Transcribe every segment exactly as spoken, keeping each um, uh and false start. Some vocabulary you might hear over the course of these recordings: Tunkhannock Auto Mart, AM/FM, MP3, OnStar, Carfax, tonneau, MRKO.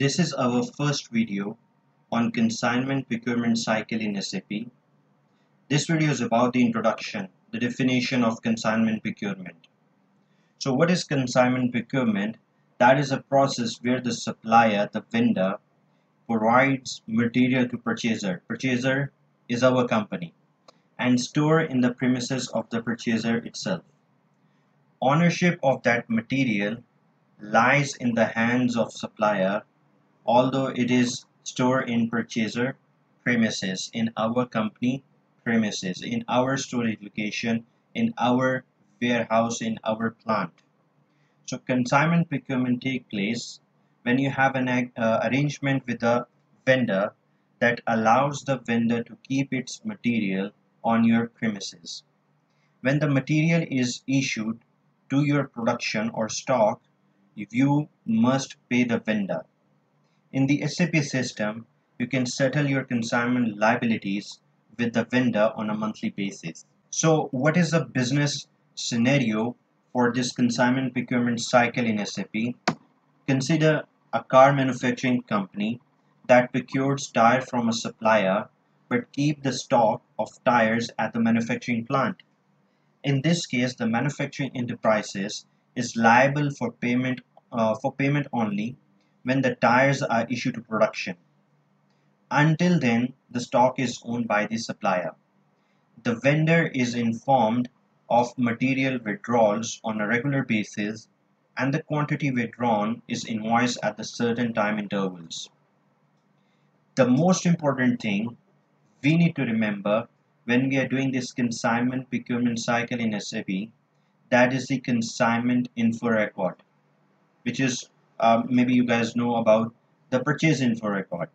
This is our first video on consignment procurement cycle in S A P. This video is about the introduction, the definition of consignment procurement. So what is consignment procurement? That is a process where the supplier, the vendor, provides material to purchaser. Purchaser is our company and store in the premises of the purchaser itself. Ownership of that material lies in the hands of supplier, although it is stored in purchaser premises, in our company premises, in our storage location, in our warehouse, in our plant. So consignment procurement take place when you have an uh, arrangement with a vendor that allows the vendor to keep its material on your premises. When the material is issued to your production or stock, you must pay the vendor. In the S A P system, you can settle your consignment liabilities with the vendor on a monthly basis. So what is the business scenario for this consignment procurement cycle in S A P? Consider a car manufacturing company that procures tire from a supplier but keep the stock of tires at the manufacturing plant. In this case, the manufacturing enterprises is liable for payment uh, for payment only when the tires are issued to production. Until then, the stock is owned by the supplier. The vendor is informed of material withdrawals on a regular basis, and the quantity withdrawn is invoiced at the certain time intervals. The most important thing we need to remember when we are doing this consignment procurement cycle in S A P, that is the consignment info record, which is uh, maybe you guys know about the purchase info record.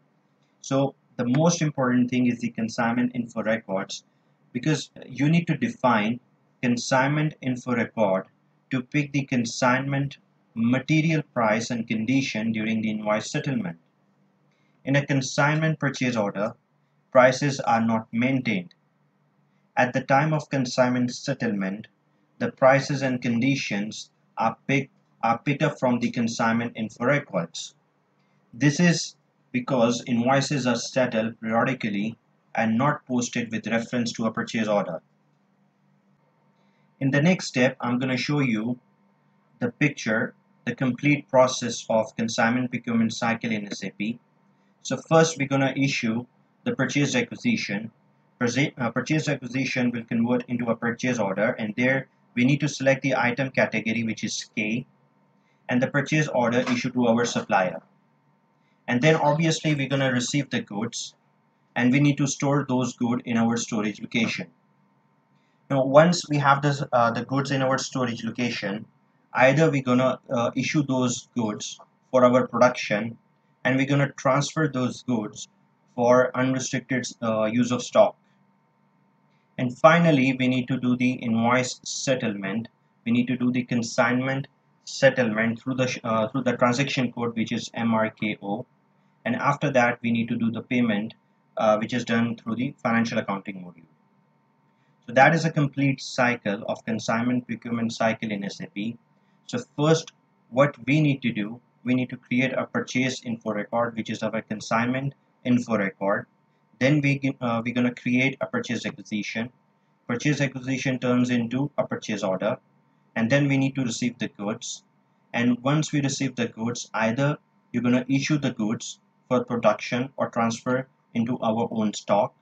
So the most important thing is the consignment info records, because you need to define consignment info record to pick the consignment material price and condition during the invoice settlement. In a consignment purchase order, prices are not maintained. At the time of consignment settlement, the prices and conditions are picked, are picked up from the consignment info records. This is because invoices are settled periodically and not posted with reference to a purchase order. In the next step, I'm going to show you the picture, the complete process of consignment procurement cycle in S A P. So first, we're going to issue the purchase requisition. Purchase requisition will convert into a purchase order, and there we need to select the item category, which is K, and the purchase order issued to our supplier. And then obviously we're going to receive the goods, and we need to store those goods in our storage location. Now once we have this, uh, the goods in our storage location, either we're going to uh, issue those goods for our production, and we're going to transfer those goods for unrestricted uh, use of stock. And finally, we need to do the invoice settlement. We need to do the consignment settlement through the uh, through the transaction code, which is M R K O. And after that, we need to do the payment, uh, which is done through the financial accounting module. So that is a complete cycle of consignment procurement cycle in S A P. So first, what we need to do, we need to create a purchase info record, which is our consignment info record. Then we, uh, we're going to create a purchase requisition. Purchase requisition turns into a purchase order, and then we need to receive the goods. And once we receive the goods, either you're going to issue the goods for production or transfer into our own stock.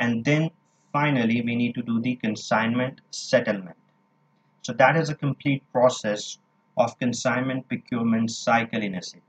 And then finally, we need to do the consignment settlement. So that is a complete process of consignment procurement cycle in S A P.